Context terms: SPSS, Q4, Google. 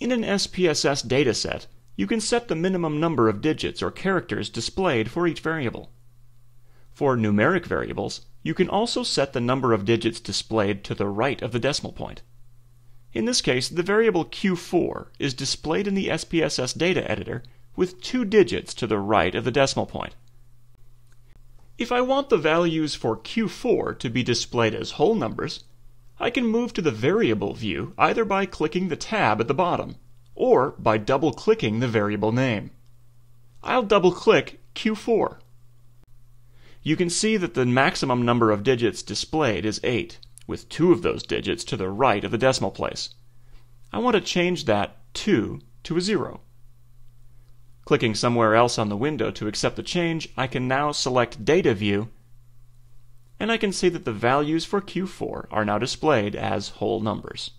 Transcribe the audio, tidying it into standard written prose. In an SPSS dataset, you can set the minimum number of digits or characters displayed for each variable. For numeric variables, you can also set the number of digits displayed to the right of the decimal point. In this case, the variable Q4 is displayed in the SPSS data editor with 2 digits to the right of the decimal point. If I want the values for Q4 to be displayed as whole numbers, I can move to the variable view either by clicking the tab at the bottom or by double-clicking the variable name. I'll double-click Q4. You can see that the maximum number of digits displayed is 8, with 2 of those digits to the right of the decimal place. I want to change that 2 to a 0. Clicking somewhere else on the window to accept the change, I can now select Data View, and I can see that the values for Q4 are now displayed as whole numbers.